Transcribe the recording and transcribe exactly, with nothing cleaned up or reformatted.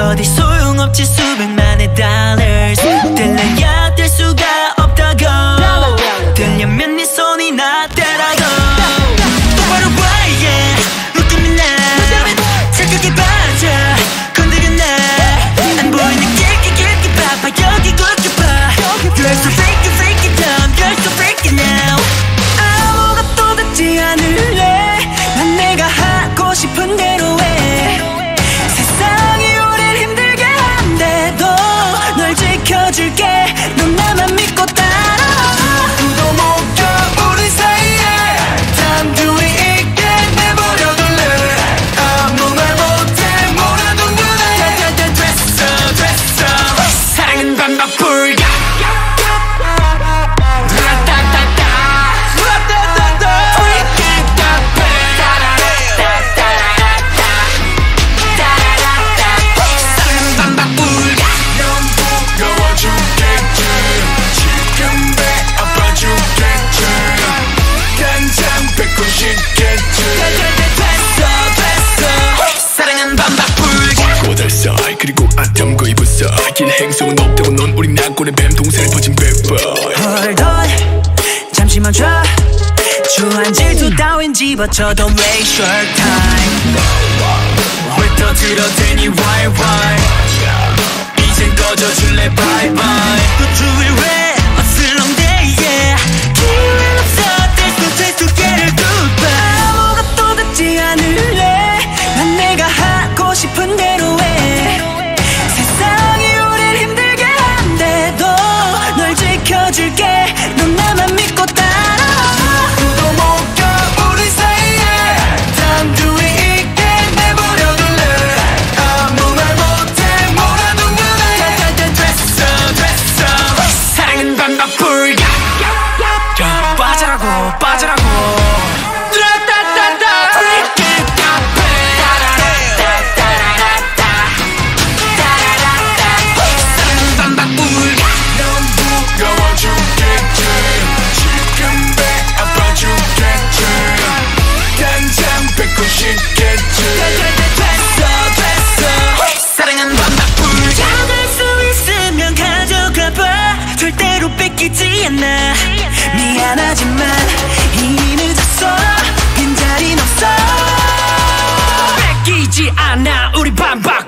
어디 소용없지 수백만의 dollars 들려야 될 수가 없다고 들려면 네 손이 나 때라고 What a way yeah Look at me now 착각에 빠져 건드려 나 안 보이는 길게 길게 봐봐 여기 굵게 봐 You're so freak it freak it dumb You're so freak it now 아무것도 듣지 않을래 난 내가 하고 싶은 대로 해 지켜줄게 넌 나만 믿고 따라와 누구도 못 껴 우리 사이에 단둘이 있게 내버려둘래 아무 말 못해 뭐라도 그래 다다다 dress up dress up 사랑은 반박 불가 다다다다 다다다다 freak it 다다다다 사랑은 반박 불가 그리고 아점거 입었어 길 행성은 없다고 넌 우리 낙골의 뱀 동산에 퍼진 백발 Hold on 잠시만 줘 주한 질투 따윈 집어쳐 Don't waste your time 훑어들어 대니 why why 이젠 꺼져줄래 bye bye 또 주위 왜 어슬렁대 yeah 기회는 없어 뗄수 뗄수 개를 굴봐 아무것도 듣지 않을래 난 내가 하고 싶은 대로 해 지켜줄게 넌 나만 믿고 따라와 누구도 못 껴 우리 사이에 단둘이 있게 내버려둘래 아무 말 못해 뭐라도 그래 다다다 dress up dress up 사랑은 반박 불가 빠져라고 빠져라고 따라따따따 freak it 뺏기지 않아 미안하지만 이미 늦었어 빈자리는 없어 뺏기지 않아 우리 반박